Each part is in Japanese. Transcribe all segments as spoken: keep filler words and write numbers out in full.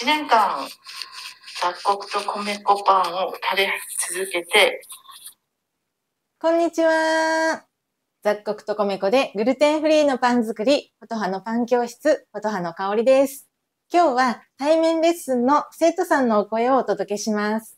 いちねんかん雑穀と米粉パンを食べ続けて。こんにちは。雑穀と米粉でグルテンフリーのパン作り、フォトハのパン教室、フォトハの香りです。今日は対面レッスンの生徒さんのお声をお届けします。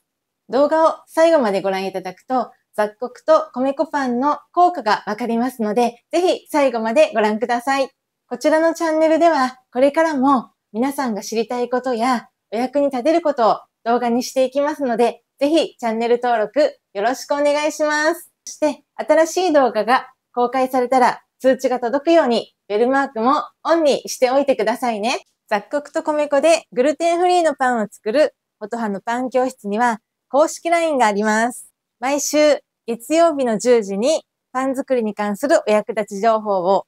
動画を最後までご覧いただくと、雑穀と米粉パンの効果がわかりますので、ぜひ最後までご覧ください。こちらのチャンネルでは、これからも皆さんが知りたいことやお役に立てることを動画にしていきますので、ぜひチャンネル登録よろしくお願いします。そして、新しい動画が公開されたら通知が届くようにベルマークもオンにしておいてくださいね。雑穀と米粉でグルテンフリーのパンを作るフォトハのパン教室には公式 ライン があります。毎週月曜日のじゅうじにパン作りに関するお役立ち情報を、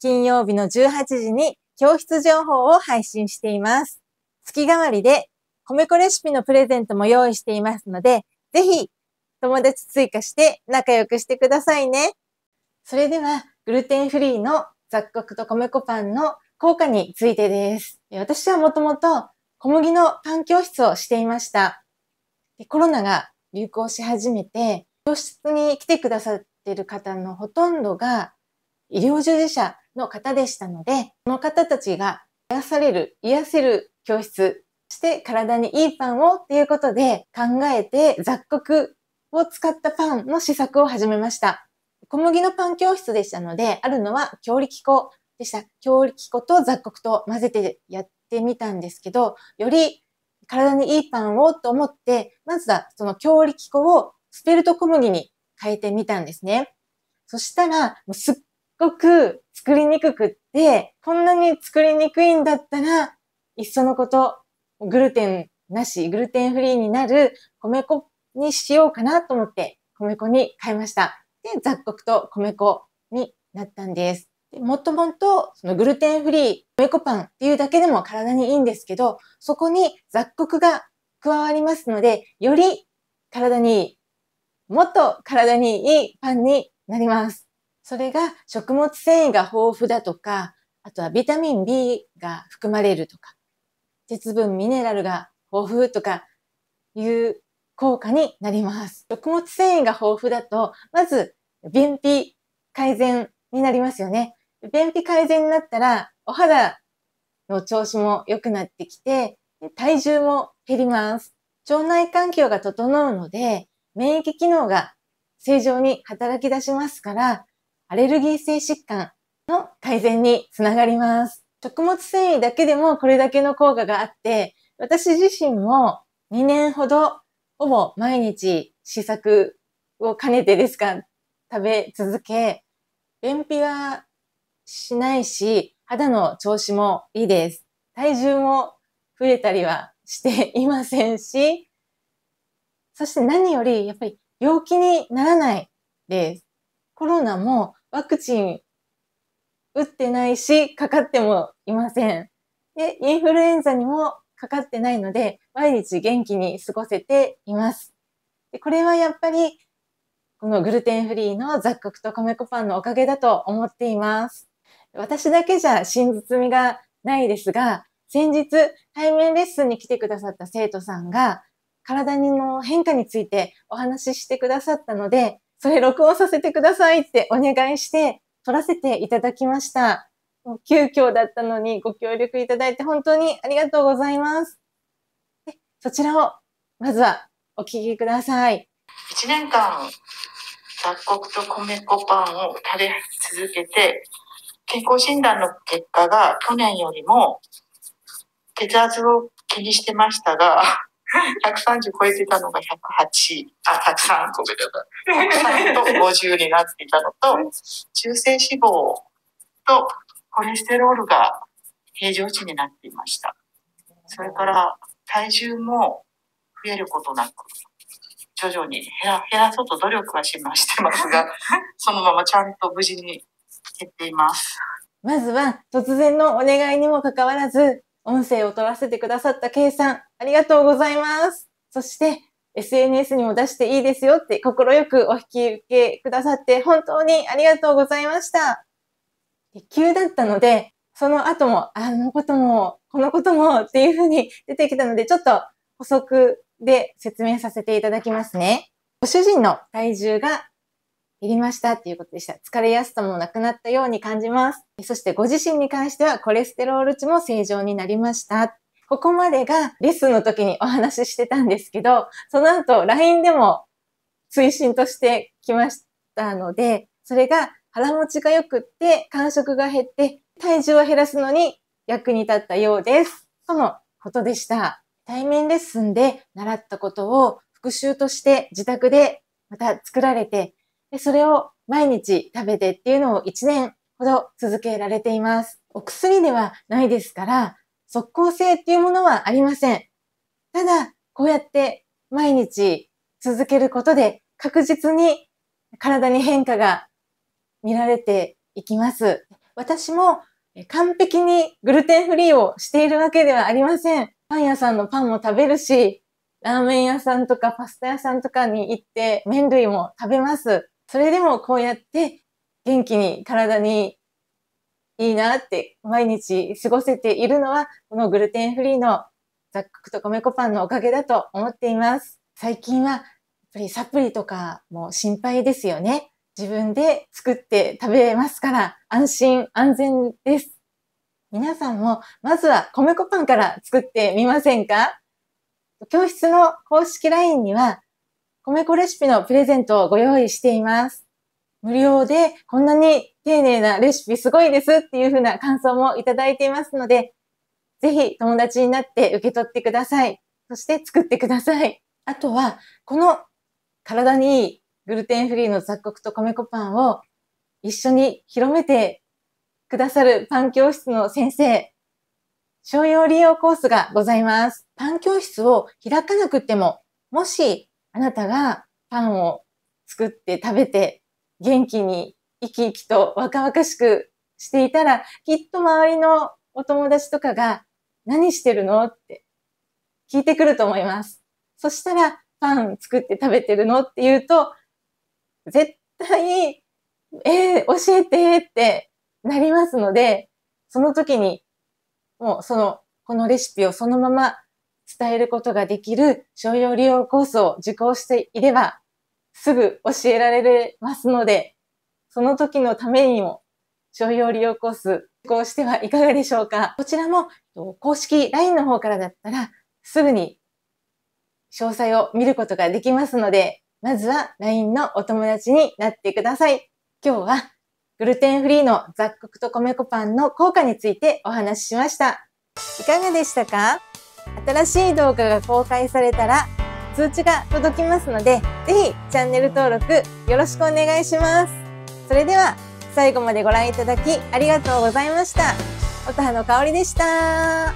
金曜日のじゅうはちじに教室情報を配信しています。月替わりで米粉レシピのプレゼントも用意していますので、ぜひ友達追加して仲良くしてくださいね。それではグルテンフリーの雑穀と米粉パンの効果についてです。私はもともと小麦のパン教室をしていました。コロナが流行し始めて、教室に来てくださっている方のほとんどが医療従事者の方でしたので、この方たちが癒される、癒せる教室、そして体にいいパンをっていうことで考えて雑穀を使ったパンの試作を始めました。小麦のパン教室でしたので、あるのは強力粉でした。強力粉と雑穀と混ぜてやってみたんですけど、より体にいいパンをと思って、まずはその強力粉をスペルト小麦に変えてみたんですね。そしたら、もうすっごく作りにくくって、こんなに作りにくいんだったら、いっそのこと、グルテンなし、グルテンフリーになる米粉にしようかなと思って、米粉に変えました。で、雑穀と米粉になったんです。もともと、そのグルテンフリー、米粉パンっていうだけでも体にいいんですけど、そこに雑穀が加わりますので、より体にいい、もっと体にいいパンになります。それが食物繊維が豊富だとか、あとはビタミン ビー が含まれるとか、鉄分、ミネラルが豊富とかいう効果になります。食物繊維が豊富だと、まず便秘改善になりますよね。便秘改善になったら、お肌の調子も良くなってきて、体重も減ります。腸内環境が整うので、免疫機能が正常に働き出しますから、アレルギー性疾患の改善につながります。食物繊維だけでもこれだけの効果があって、私自身もにねんほどほぼ毎日試作を兼ねてですか、食べ続け、便秘はしないし、肌の調子もいいです。体重も増えたりはしていませんし、そして何よりやっぱり病気にならないです。コロナもワクチン打ってないし、かかってもいません。で、インフルエンザにもかかってないので、毎日元気に過ごせています。で、これはやっぱりこのグルテンフリーの雑穀と米粉パンのおかげだと思っています。私だけじゃ真実味がないですが、先日対面レッスンに来てくださった生徒さんが体の変化についてお話ししてくださったので、それ録音させてくださいってお願いして撮らせていただきました。急遽だったのにご協力いただいて本当にありがとうございます。で、そちらをまずはお聞きください。いちねんかん雑穀と米粉パンを食べ続けて、健康診断の結果が去年よりも血圧を気にしてましたが、ひゃくさんじゅう超えてたのがひゃくはち、あ、ひゃくさん、ごめんなさい。ひゃくさんとごじゅうになっていたのと、中性脂肪とコレステロールが平常値になっていました。それから体重も増えることなく、徐々に減らそうと努力はしましてますが、そのままちゃんと無事に減っています。まずは突然のお願いにもかかわらず、音声を取らせてくださったKさん、ありがとうございます。そして、エスエヌエス にも出していいですよって心よくお引き受けくださって、本当にありがとうございました。急だったので、その後も、あのことも、このこともっていうふうに出てきたので、ちょっと補足で説明させていただきますね。ご主人の体重が減りましたっていうことでした。疲れやすさもなくなったように感じます。そしてご自身に関してはコレステロール値も正常になりました。ここまでがレッスンの時にお話ししてたんですけど、その後 ライン でも推進としてきましたので、それが腹持ちが良くって、間食が減って、体重を減らすのに役に立ったようです。とのことでした。対面レッスンで習ったことを復習として自宅でまた作られて、で、それを毎日食べてっていうのをいちねんほど続けられています。お薬ではないですから、即効性っていうものはありません。ただ、こうやって毎日続けることで確実に体に変化が見られていきます。私も完璧にグルテンフリーをしているわけではありません。パン屋さんのパンも食べるし、ラーメン屋さんとかパスタ屋さんとかに行って麺類も食べます。それでもこうやって元気に体にいいなって毎日過ごせているのはこのグルテンフリーの雑穀と米粉パンのおかげだと思っています。最近はやっぱりサプリとかも心配ですよね。自分で作って食べますから安心安全です。皆さんもまずは米粉パンから作ってみませんか？教室の公式 ライン には米粉レシピのプレゼントをご用意しています。無料でこんなに丁寧なレシピすごいですっていう風な感想もいただいていますので、ぜひ友達になって受け取ってください。そして作ってください。あとは、この体にいいグルテンフリーの雑穀と米粉パンを一緒に広めてくださるパン教室の先生、商用利用コースがございます。パン教室を開かなくても、もしあなたがパンを作って食べて元気に生き生きと若々しくしていたら、きっと周りのお友達とかが何してるのって聞いてくると思います。そしたらパン作って食べてるのって言うと、絶対、えー、教えてってなりますので、その時にもうその、このレシピをそのまま伝えることができる商用利用コースを受講していればすぐ教えられますので、その時のためにも商用利用コース受講してはいかがでしょうか。こちらも公式 ライン の方からだったらすぐに詳細を見ることができますので、まずは ライン のお友達になってください。今日はグルテンフリーの雑穀と米粉パンの効果についてお話ししました。いかがでしたか？新しい動画が公開されたら通知が届きますので、ぜひチャンネル登録よろしくお願いします。それでは最後までご覧いただきありがとうございました。音羽のかおりでした。